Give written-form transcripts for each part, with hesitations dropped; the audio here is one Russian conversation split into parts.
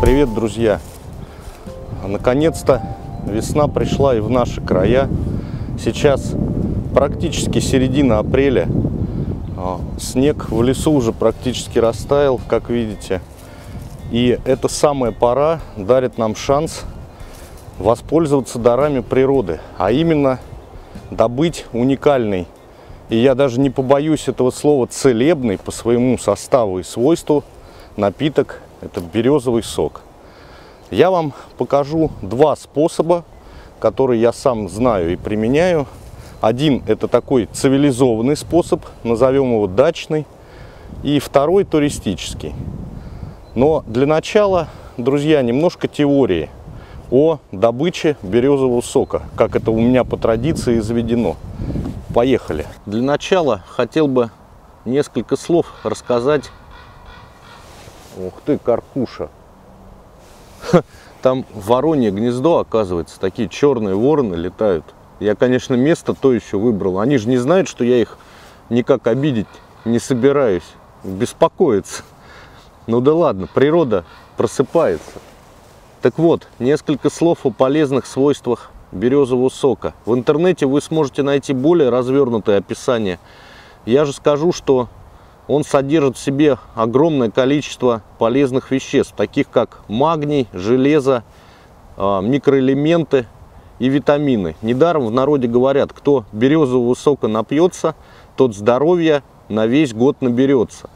Привет, друзья! Наконец-то весна пришла и в наши края. Сейчас практически середина апреля. Снег в лесу уже практически растаял, как видите. И эта самая пора дарит нам шанс воспользоваться дарами природы, а именно добыть уникальный, и я даже не побоюсь этого слова, целебный по своему составу и свойству напиток. Это березовый сок. Я вам покажу два способа, которые я сам знаю и применяю. Один — это такой цивилизованный способ, назовем его дачный, и второй — туристический. Но для начала, друзья, немножко теории о добыче березового сока, как это у меня по традиции заведено. Поехали! Для начала хотел бы несколько слов рассказать. Ух ты, каркуша! Там воронье гнездо, оказывается, такие черные вороны летают. Я, конечно, место то еще выбрал. Они же не знают, что я их никак обидеть не собираюсь. Беспокоиться. Ну да ладно, природа просыпается. Так вот, несколько слов о полезных свойствах березового сока. В интернете вы сможете найти более развернутое описание. Я же скажу, что он содержит в себе огромное количество полезных веществ, таких как магний, железо, микроэлементы и витамины. Недаром в народе говорят, кто березового сока напьется, тот здоровья на весь год наберется.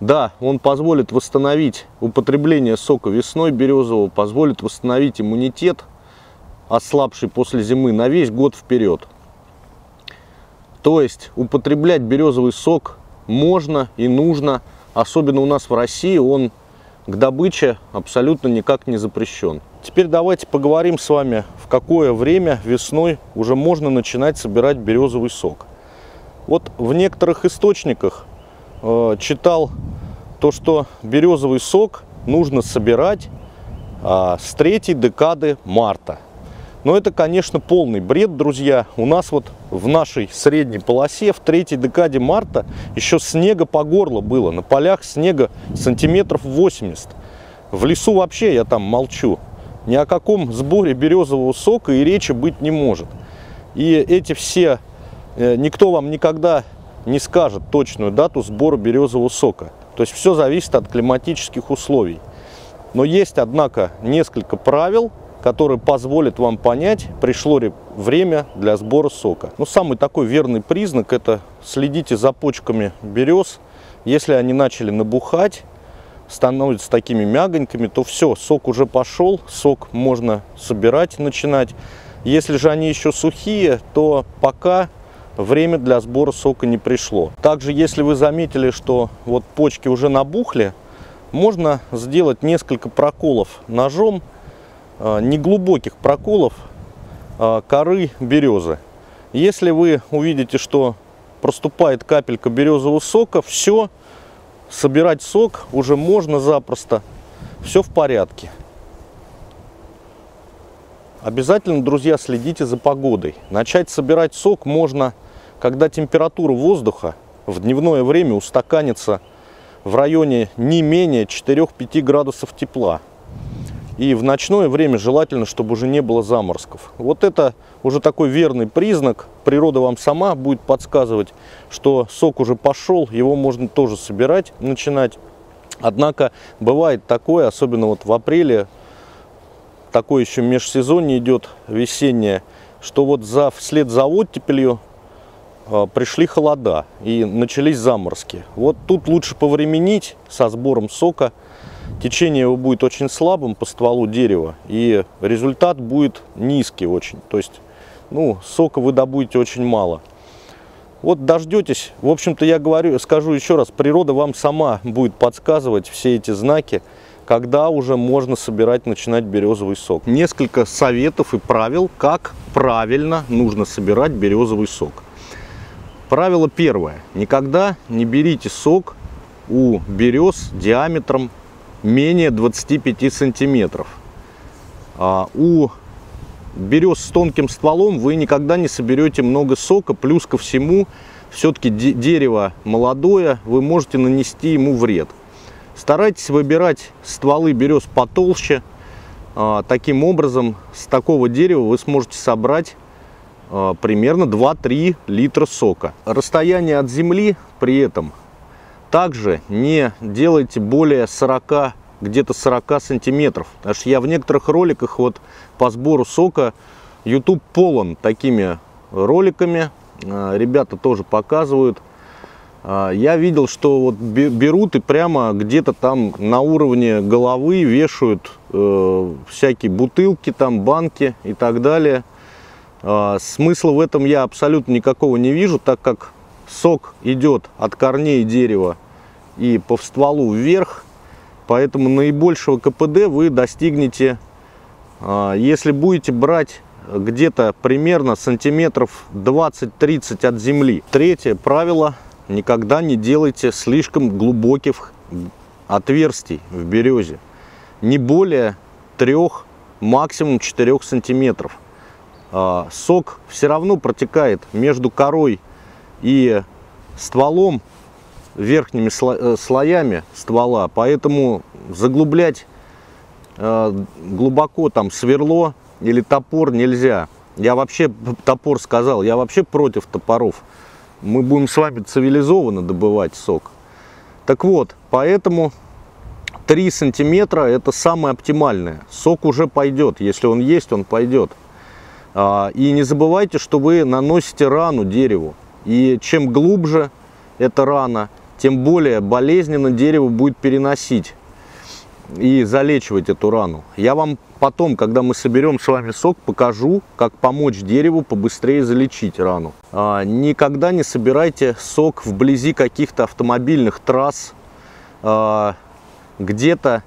Да, он позволит восстановить употребление сока весной березового, позволит восстановить иммунитет, ослабший после зимы, на весь год вперед. То есть употреблять березовый сок можно и нужно, особенно у нас в России, он к добыче абсолютно никак не запрещен. Теперь давайте поговорим с вами, в какое время весной уже можно начинать собирать березовый сок. Вот в некоторых источниках читал то, что березовый сок нужно собирать с третьей декады марта. Но это, конечно, полный бред, друзья. У нас вот в нашей средней полосе в третьей декаде марта еще снега по горло было. На полях снега сантиметров 80. В лесу вообще я там молчу. Ни о каком сборе березового сока и речи быть не может. И эти все... Никто вам никогда не скажет точную дату сбора березового сока. То есть все зависит от климатических условий. Но есть, однако, несколько правил, который позволит вам понять, пришло ли время для сбора сока. Ну, самый такой верный признак — это следите за почками берез. Если они начали набухать, становятся такими мягонькими, то все, сок уже пошел, сок можно собирать, начинать. Если же они еще сухие, то пока время для сбора сока не пришло. Также, если вы заметили, что вот почки уже набухли, можно сделать несколько проколов ножом, неглубоких проколов коры березы. Если вы увидите, что проступает капелька березового сока, все, собирать сок уже можно запросто, все в порядке. Обязательно, друзья, следите за погодой. Начать собирать сок можно, когда температура воздуха в дневное время устаканится в районе не менее 4-5 градусов тепла. И в ночное время желательно, чтобы уже не было заморозков. Вот это уже такой верный признак. Природа вам сама будет подсказывать, что сок уже пошел, его можно тоже собирать, начинать. Однако бывает такое, особенно вот в апреле, такое еще межсезонье идет весеннее, что вот вслед за оттепелью пришли холода и начались заморозки. Вот тут лучше повременить со сбором сока. Течение его будет очень слабым по стволу дерева, и результат будет низкий очень. То есть, ну, сока вы добудете очень мало. Вот дождетесь. В общем-то, я скажу еще раз, природа вам сама будет подсказывать все эти знаки, когда уже можно собирать, начинать березовый сок. Несколько советов и правил, как правильно нужно собирать березовый сок. Правило первое. Никогда не берите сок у берез диаметром менее 25 сантиметров. У берез с тонким стволом вы никогда не соберете много сока, плюс ко всему все-таки дерево молодое, вы можете нанести ему вред. Старайтесь выбирать стволы берез потолще. Таким образом, с такого дерева вы сможете собрать примерно 2-3 литра сока. Расстояние от земли при этом также не делайте более 40 сантиметров. Потому что я в некоторых роликах вот по сбору сока, YouTube полон такими роликами. Ребята тоже показывают. Я видел, что вот берут и прямо где-то там на уровне головы вешают всякие бутылки, там банки и так далее. Смысла в этом я абсолютно никакого не вижу, так как сок идет от корней дерева и по стволу вверх, поэтому наибольшего КПД вы достигнете, если будете брать где-то примерно сантиметров 20-30 от земли. Третье правило: никогда не делайте слишком глубоких отверстий в березе, не более 3, максимум 4 сантиметров. Сок все равно протекает между корой и стволом, верхними слоями ствола, поэтому заглублять глубоко там сверло или топор нельзя. Я вообще топор сказал, я вообще против топоров. Мы будем с вами цивилизованно добывать сок. Так вот, поэтому 3 сантиметра это самое оптимальное. Сок уже пойдет, если он есть, он пойдет. И не забывайте, что вы наносите рану дереву. И чем глубже эта рана, тем более болезненно дерево будет переносить и залечивать эту рану. Я вам потом, когда мы соберем с вами сок, покажу, как помочь дереву побыстрее залечить рану. Никогда не собирайте сок вблизи каких-то автомобильных трасс, где-то,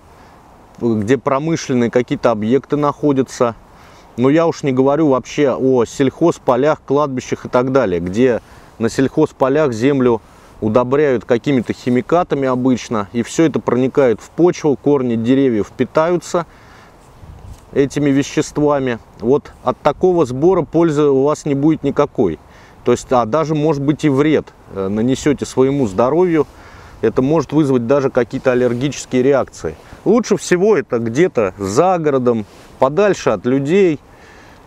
где промышленные какие-то объекты находятся. Но я уж не говорю вообще о сельхозполях, кладбищах и так далее, где на сельхозполях землю удобряют какими-то химикатами обычно, и все это проникает в почву, корни деревьев питаются этими веществами. Вот от такого сбора пользы у вас не будет никакой. То есть, а даже может быть и вред нанесете своему здоровью, это может вызвать даже какие-то аллергические реакции. Лучше всего это где-то за городом, подальше от людей.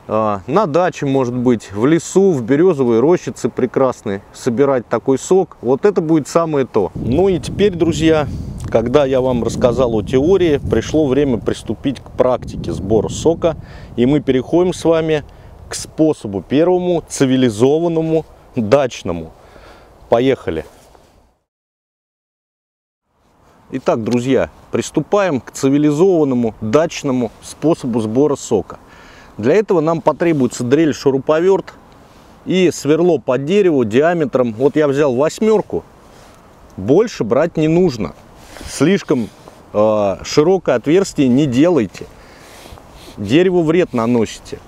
На даче, может быть, в лесу, в березовой рощице прекрасной собирать такой сок. Вот это будет самое то. Ну и теперь, друзья, когда я вам рассказал о теории, пришло время приступить к практике сбора сока. И мы переходим с вами к способу первому, цивилизованному, дачному. Поехали! Итак, друзья, приступаем к цивилизованному, дачному способу сбора сока. Для этого нам потребуется дрель-шуруповерт и сверло по дереву диаметром. Вот я взял 8, больше брать не нужно. Слишком широкое отверстие не делайте. Дереву вред наносите.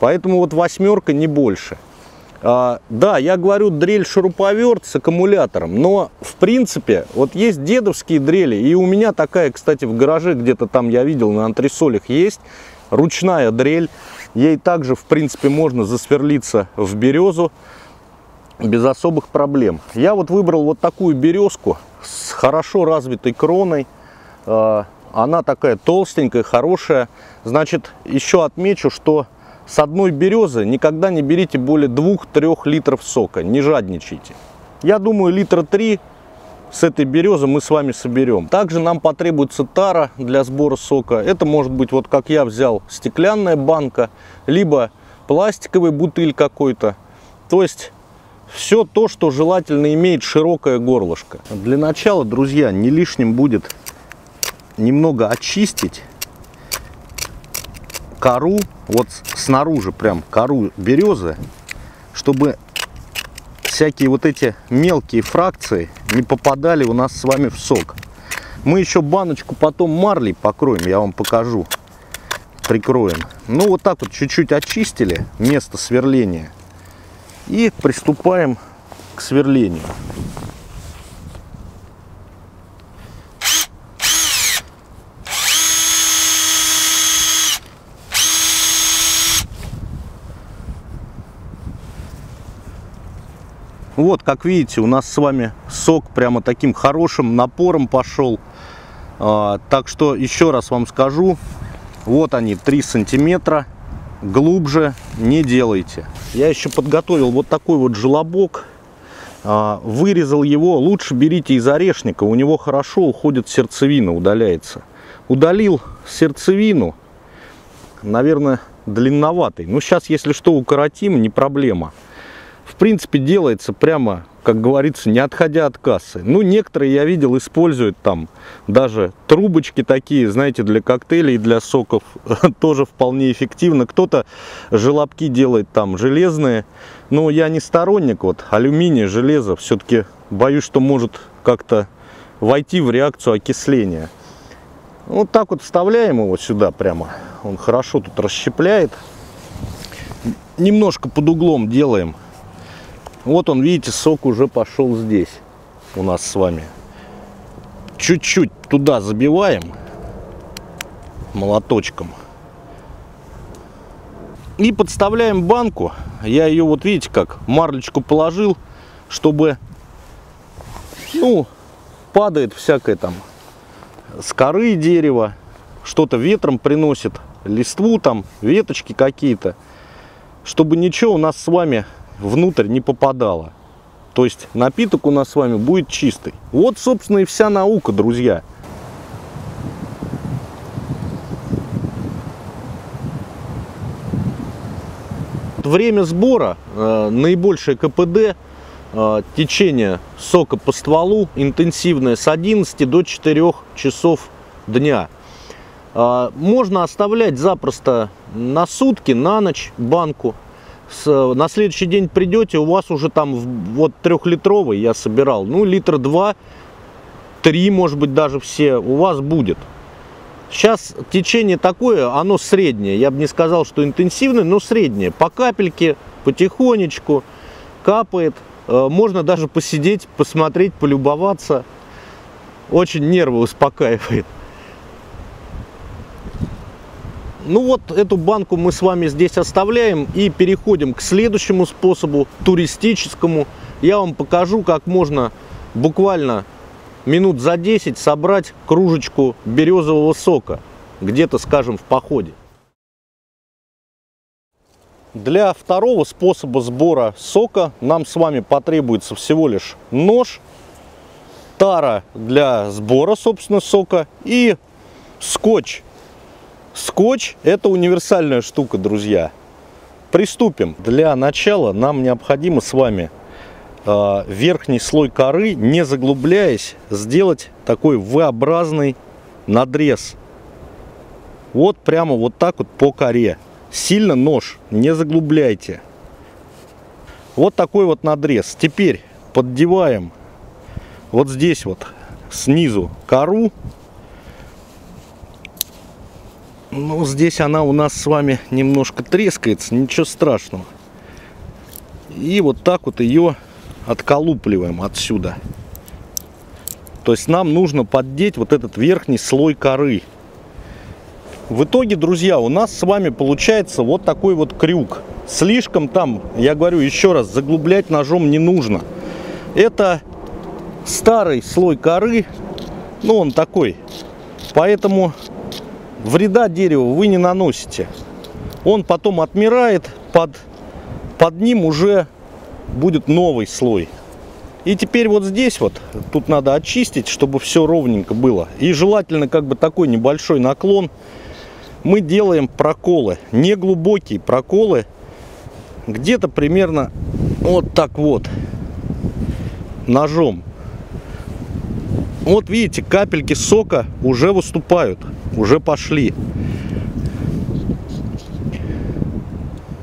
Поэтому вот 8, не больше. Да, я говорю дрель-шуруповерт с аккумулятором, но в принципе, вот есть дедовские дрели, и у меня такая, кстати, в гараже где-то там я видел на антресолях есть. Ручная дрель, ей также, в принципе, можно засверлиться в березу без особых проблем. Я вот выбрал вот такую березку с хорошо развитой кроной. Она такая толстенькая, хорошая. Значит, еще отмечу, что с одной березы никогда не берите более 2-3 литров сока, не жадничайте. Я думаю, литра 3 с этой березы мы с вами соберем. Также нам потребуется тара для сбора сока. Это может быть, вот как я взял, стеклянная банка, либо пластиковый бутыль какой-то. То есть все то, что желательно имеет широкое горлышко. Для начала, друзья, не лишним будет немного очистить кору, вот снаружи прям кору березы, чтобы всякие вот эти мелкие фракции не попадали у нас с вами в сок. Мы еще баночку потом марлей покроем, я вам покажу, прикроем. Ну вот так вот чуть-чуть очистили место сверления и приступаем к сверлению. Вот, как видите, у нас с вами сок прямо таким хорошим напором пошел. Так что еще раз вам скажу, вот они 3 сантиметра, глубже не делайте. Я еще подготовил вот такой вот желобок, вырезал его. Лучше берите из орешника, у него хорошо уходит сердцевина, удаляется. Удалил сердцевину, наверное, длинноватый. Но сейчас, если что, укоротим, не проблема. В принципе, делается прямо, как говорится, не отходя от кассы. Ну, некоторые, я видел, используют там даже трубочки такие, знаете, для коктейлей, для соков, тоже вполне эффективно. Кто-то желобки делает там железные, но я не сторонник, вот, алюминия, железо, все-таки боюсь, что может как-то войти в реакцию окисления. Вот так вот вставляем его сюда прямо, он хорошо тут расщепляет. Немножко под углом делаем. Вот он, видите, сок уже пошел здесь у нас с вами. Чуть-чуть туда забиваем молоточком. И подставляем банку. Я ее, вот видите, как марлечку положил, чтобы, ну, падает всякое там с коры дерева, что-то ветром приносит, листву там, веточки какие-то. Чтобы ничего у нас с вами внутрь не попадало. То есть напиток у нас с вами будет чистый. Вот, собственно, и вся наука, друзья. Время сбора, наибольшее КПД, течение сока по стволу, интенсивное, с 11 до 4 часов дня. Можно оставлять запросто на сутки, на ночь банку. На следующий день придете, у вас уже там вот 3-литровый я собирал, ну, литра 2-3, может быть, даже все у вас будет. Сейчас течение такое, оно среднее, я бы не сказал, что интенсивное, но среднее. По капельке, потихонечку капает, можно даже посидеть, посмотреть, полюбоваться. Очень нервы успокаивает. Ну вот, эту банку мы с вами здесь оставляем и переходим к следующему способу, туристическому. Я вам покажу, как можно буквально минут за 10 собрать кружечку березового сока, где-то, скажем, в походе. Для второго способа сбора сока нам с вами потребуется всего лишь нож, тара для сбора, собственно, сока и скотч. Скотч – это универсальная штука, друзья. Приступим. Для начала нам необходимо с вами верхний слой коры, не заглубляясь, сделать такой V-образный надрез. Вот прямо вот так вот по коре. Сильно нож не заглубляйте. Вот такой вот надрез. Теперь поддеваем вот здесь вот снизу кору. Ну, здесь она у нас с вами немножко трескается, ничего страшного. И вот так вот ее отколупливаем отсюда. То есть нам нужно поддеть вот этот верхний слой коры. В итоге, друзья, у нас с вами получается вот такой вот крюк. Слишком там, я говорю еще раз, заглублять ножом не нужно. Это старый слой коры, ну, он такой, поэтому вреда дереву вы не наносите. Он потом отмирает, под ним уже будет новый слой. И теперь вот здесь вот, тут надо очистить, чтобы все ровненько было. И желательно как бы такой небольшой наклон. Мы делаем проколы, неглубокие проколы. Где-то примерно вот так вот, ножом. Вот видите, капельки сока уже выступают, уже пошли.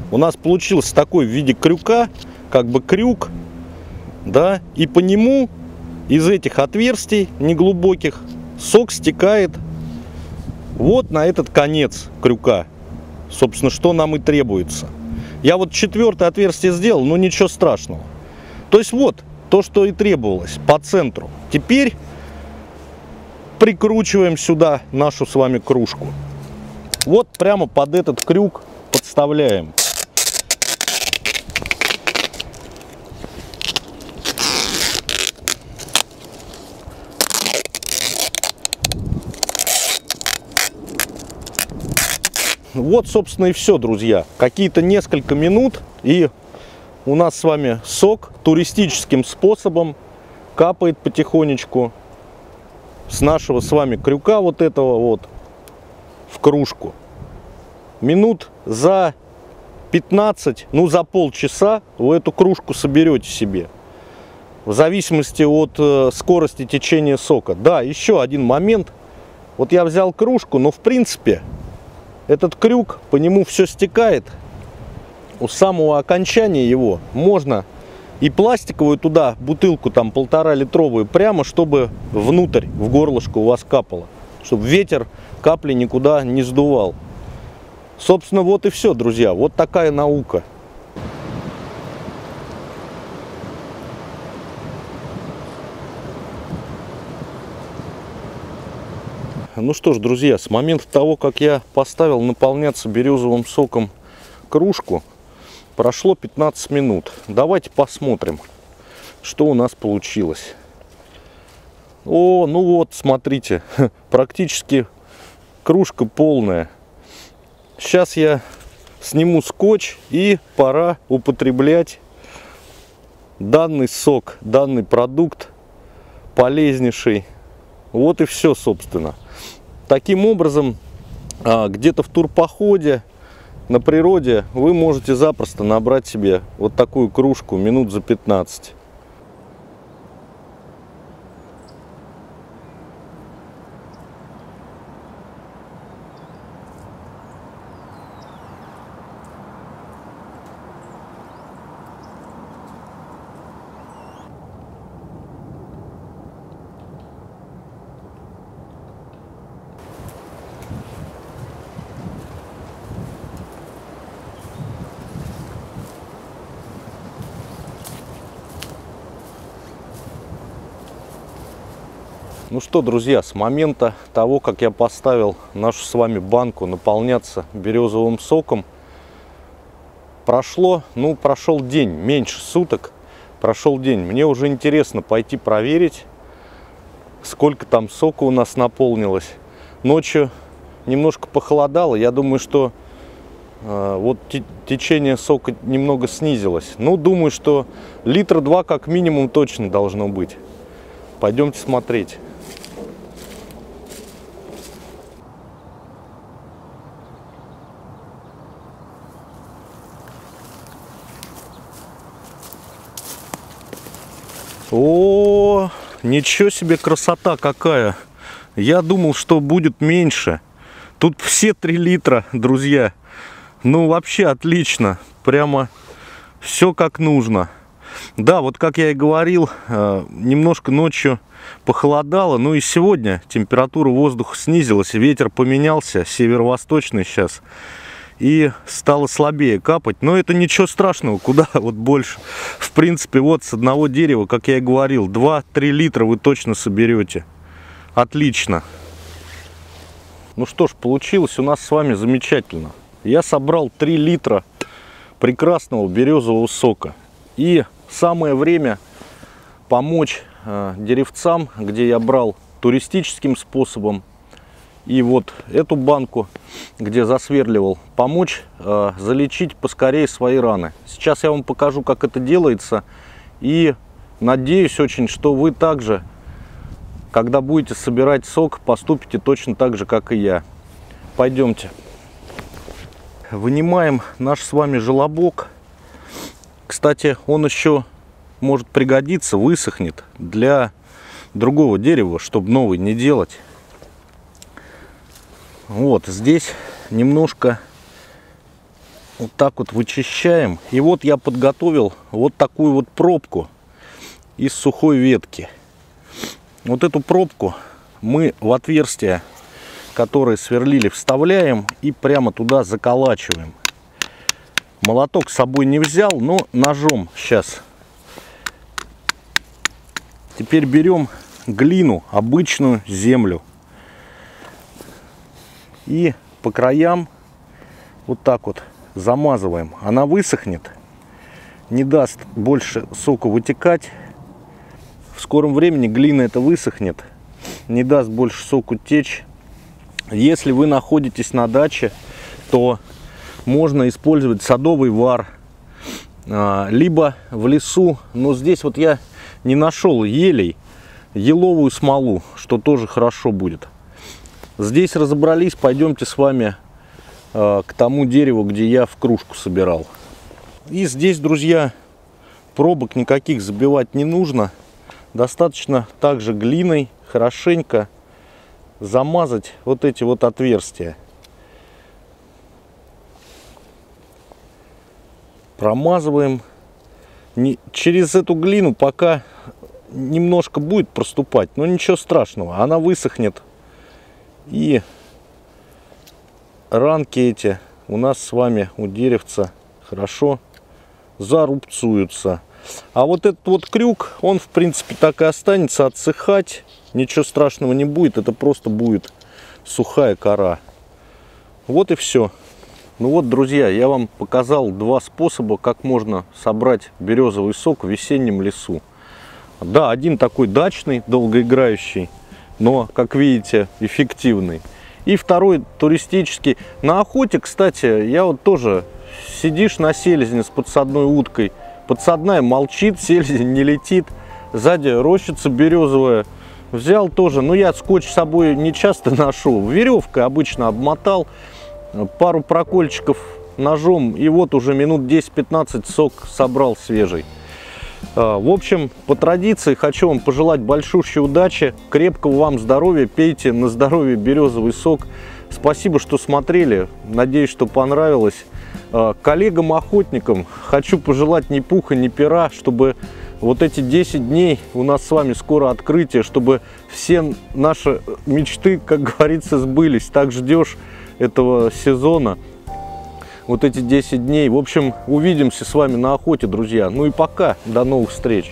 У нас получился такой в виде крюка, как бы крюк, да, и по нему из этих отверстий неглубоких сок стекает вот на этот конец крюка. Собственно, что нам и требуется. Я вот 4-е отверстие сделал, но ничего страшного. То есть вот то, что и требовалось по центру. Теперь прикручиваем сюда нашу с вами кружку. Вот прямо под этот крюк подставляем. Вот, собственно, и все, друзья. Какие-то несколько минут, и у нас с вами сок туристическим способом капает потихонечку с нашего с вами крюка вот этого вот в кружку. Минут за 15, ну за полчаса вы эту кружку соберете себе. В зависимости от скорости течения сока. Да, еще один момент. Вот я взял кружку, но в принципе этот крюк, по нему все стекает. У самого окончания его можно и пластиковую туда бутылку, там 1,5-литровую, прямо чтобы внутрь, в горлышко у вас капало. Чтобы ветер капли никуда не сдувал. Собственно, вот и все, друзья. Вот такая наука. Ну что ж, друзья, с момента того, как я поставил наполняться березовым соком кружку, прошло 15 минут. Давайте посмотрим, что у нас получилось. О, ну вот, смотрите, практически кружка полная. Сейчас я сниму скотч, и пора употреблять данный сок, данный продукт полезнейший. Вот и все, собственно. Таким образом, где-то в турпоходе, на природе, вы можете запросто набрать себе вот такую кружку минут за 15. Ну что, друзья, с момента того, как я поставил нашу с вами банку наполняться березовым соком, прошел день, меньше суток, прошел день. Мне уже интересно пойти проверить, сколько там сока у нас наполнилось. Ночью немножко похолодало, я думаю, что вот течение сока немного снизилось. Ну, думаю, что 1-2 литра как минимум точно должно быть. Пойдемте смотреть. О, ничего себе красота какая! Я думал, что будет меньше. Тут все 3 литра, друзья. Ну, вообще отлично. Прямо все как нужно. Да, вот как я и говорил, немножко ночью похолодало. Ну и сегодня температура воздуха снизилась, ветер поменялся, северо-восточный сейчас. И стало слабее капать. Но это ничего страшного, куда вот больше. В принципе, вот с одного дерева, как я и говорил, 2-3 литра вы точно соберете. Отлично. Ну что ж, получилось у нас с вами замечательно. Я собрал 3 литра прекрасного березового сока. И самое время помочь деревцам, где я брал туристическим способом. И вот эту банку, где засверливал, помочь залечить поскорее свои раны. Сейчас я вам покажу, как это делается. И надеюсь очень, что вы также, когда будете собирать сок, поступите точно так же, как и я. Пойдемте. Вынимаем наш с вами желобок. Кстати, он еще может пригодиться, высохнет для другого дерева, чтобы новый не делать. Вот здесь немножко вот так вот вычищаем. И вот я подготовил вот такую вот пробку из сухой ветки. Вот эту пробку мы в отверстие, которое сверлили, вставляем и прямо туда заколачиваем. Молоток с собой не взял, но ножом сейчас. Теперь берем глину, обычную землю. И по краям вот так вот замазываем. Она высохнет, не даст больше сока вытекать. В скором времени глина эта высохнет, не даст больше соку течь. Если вы находитесь на даче то можно использовать садовый вар, либо в лесу, но здесь вот я не нашел елей, еловую смолу, что тоже хорошо будет. Здесь разобрались, пойдемте с вами к тому дереву, где я в кружку собирал. И здесь, друзья, пробок никаких забивать не нужно. Достаточно также глиной хорошенько замазать вот эти вот отверстия. Промазываем. Через эту глину пока немножко будет проступать, но ничего страшного. Она высохнет, и ранки эти у нас с вами у деревца хорошо зарубцуются. А вот этот вот крюк, он в принципе так и останется отсыхать. Ничего страшного не будет, это просто будет сухая кора. Вот и все. Ну вот, друзья, я вам показал два способа, как можно собрать березовый сок в весеннем лесу. Да, один такой дачный, долгоиграющий, но, как видите, эффективный. И второй туристический. На охоте, кстати, я вот тоже, сидишь на селезне с подсадной уткой, подсадная молчит, селезень не летит, сзади рощица березовая. Взял тоже, но я скотч с собой не часто ношу, веревкой обычно обмотал, пару прокольчиков ножом, и вот уже минут 10-15 сок собрал свежий. В общем, по традиции хочу вам пожелать большущей удачи, крепкого вам здоровья, пейте на здоровье березовый сок. Спасибо, что смотрели, надеюсь, что понравилось. Коллегам-охотникам хочу пожелать ни пуха, ни пера, чтобы вот эти 10 дней, у нас с вами скоро открытие, чтобы все наши мечты, как говорится, сбылись. Так ждешь этого сезона, вот эти 10 дней. В общем, увидимся с вами на охоте, друзья. Ну и пока, до новых встреч.